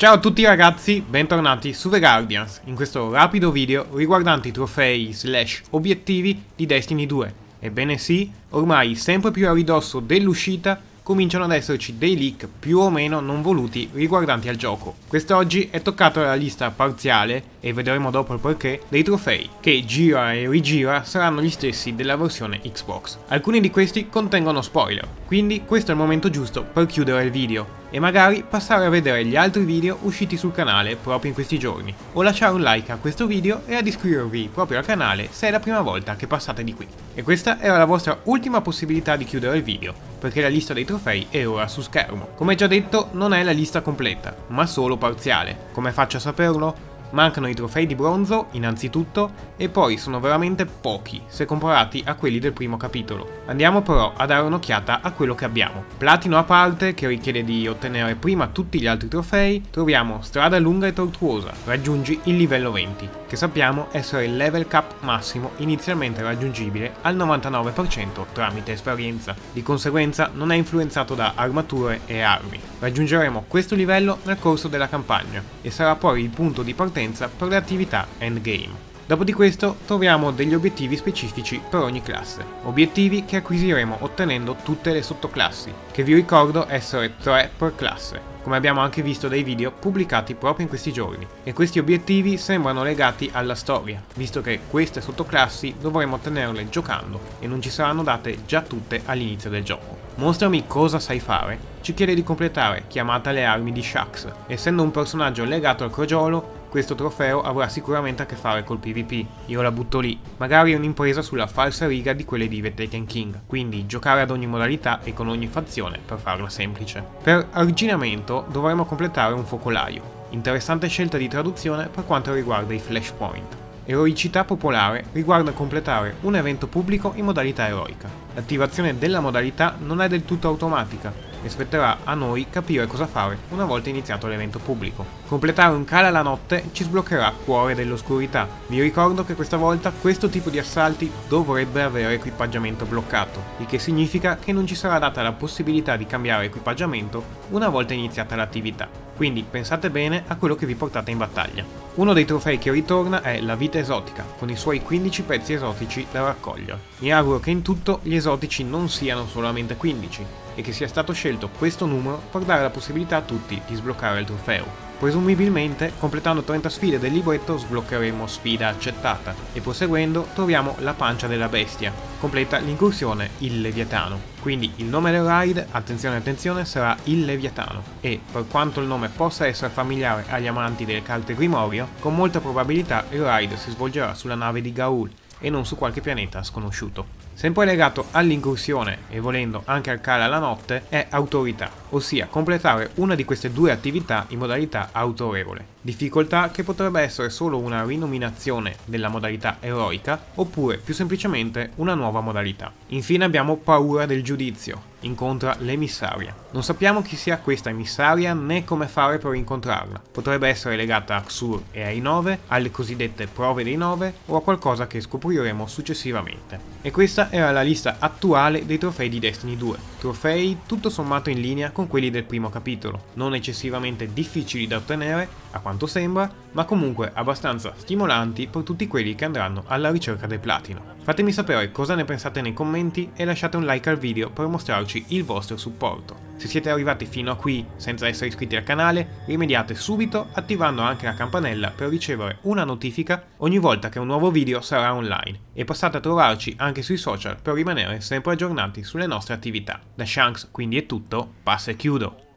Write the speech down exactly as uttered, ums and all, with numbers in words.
Ciao a tutti ragazzi, bentornati su The Guardians, in questo rapido video riguardante i trofei slash obiettivi di Destiny due. Ebbene sì, ormai sempre più a ridosso dell'uscita cominciano ad esserci dei leak più o meno non voluti riguardanti al gioco. Quest'oggi è toccato alla lista parziale, e vedremo dopo il perché, dei trofei, che gira e rigira saranno gli stessi della versione Xbox. Alcuni di questi contengono spoiler, quindi questo è il momento giusto per chiudere il video e magari passare a vedere gli altri video usciti sul canale proprio in questi giorni, o lasciare un like a questo video e ad iscrivervi proprio al canale se è la prima volta che passate di qui. E questa era la vostra ultima possibilità di chiudere il video, perché la lista dei trofei è ora su schermo. Come già detto, non è la lista completa, ma solo parziale. Come faccio a saperlo? Mancano i trofei di bronzo, innanzitutto, e poi sono veramente pochi se comparati a quelli del primo capitolo. Andiamo però a dare un'occhiata a quello che abbiamo. Platino a parte, che richiede di ottenere prima tutti gli altri trofei, troviamo Strada lunga e tortuosa, raggiungi il livello venti, che sappiamo essere il level cap massimo inizialmente raggiungibile al novantanove per cento tramite esperienza. Di conseguenza non è influenzato da armature e armi. Raggiungeremo questo livello nel corso della campagna e sarà poi il punto di partenza per le attività endgame. Dopo di questo troviamo degli obiettivi specifici per ogni classe, obiettivi che acquisiremo ottenendo tutte le sottoclassi, che vi ricordo essere tre per classe, come abbiamo anche visto dai video pubblicati proprio in questi giorni, e questi obiettivi sembrano legati alla storia, visto che queste sottoclassi dovremo ottenerle giocando e non ci saranno date già tutte all'inizio del gioco. Mostrami cosa sai fare ci chiede di completare Chiamata alle armi di Shaxx. Essendo un personaggio legato al crogiolo, questo trofeo avrà sicuramente a che fare col PvP, io la butto lì. Magari è un'impresa sulla falsa riga di quelle di The Taken King, quindi giocare ad ogni modalità e con ogni fazione per farla semplice. Per arginamento dovremo completare un focolaio, interessante scelta di traduzione per quanto riguarda i flashpoint. Eroicità popolare riguarda completare un evento pubblico in modalità eroica. L'attivazione della modalità non è del tutto automatica, e spetterà a noi capire cosa fare una volta iniziato l'evento pubblico. Completare un cala alla notte ci sbloccherà Cuore dell'Oscurità. Vi ricordo che questa volta questo tipo di assalti dovrebbe avere equipaggiamento bloccato, il che significa che non ci sarà data la possibilità di cambiare equipaggiamento una volta iniziata l'attività, quindi pensate bene a quello che vi portate in battaglia. Uno dei trofei che ritorna è la vita esotica, con i suoi quindici pezzi esotici da raccogliere. Mi auguro che in tutto gli esotici non siano solamente quindici, e che sia stato scelto questo numero per dare la possibilità a tutti di sbloccare il trofeo. Presumibilmente, completando trenta sfide del libretto sbloccheremo Sfida accettata, e proseguendo troviamo La pancia della bestia, completa l'incursione Il Leviatano. Quindi il nome del raid, attenzione attenzione, sarà Il Leviatano, e per quanto il nome possa essere familiare agli amanti delle carte Grimorio, con molta probabilità il raid si svolgerà sulla nave di Gaul e non su qualche pianeta sconosciuto. Sempre legato all'incursione, e volendo anche al cala alla notte, è autorità, ossia completare una di queste due attività in modalità autorevole. Difficoltà che potrebbe essere solo una rinominazione della modalità eroica, oppure più semplicemente una nuova modalità. Infine abbiamo Paura del giudizio, incontra l'emissaria. Non sappiamo chi sia questa emissaria né come fare per incontrarla. Potrebbe essere legata a Xur e ai nove, alle cosiddette prove dei nove, o a qualcosa che scopriremo successivamente. E questa era la lista attuale dei trofei di Destiny due. Trofei tutto sommato in linea con quelli del primo capitolo, non eccessivamente difficili da ottenere, a quanto sembra, ma comunque abbastanza stimolanti per tutti quelli che andranno alla ricerca del platino. Fatemi sapere cosa ne pensate nei commenti e lasciate un like al video per mostrarci il vostro supporto. Se siete arrivati fino a qui senza essere iscritti al canale, rimediate subito attivando anche la campanella per ricevere una notifica ogni volta che un nuovo video sarà online, e passate a trovarci anche sui social per rimanere sempre aggiornati sulle nostre attività. Da Shanks quindi è tutto, passo e chiudo.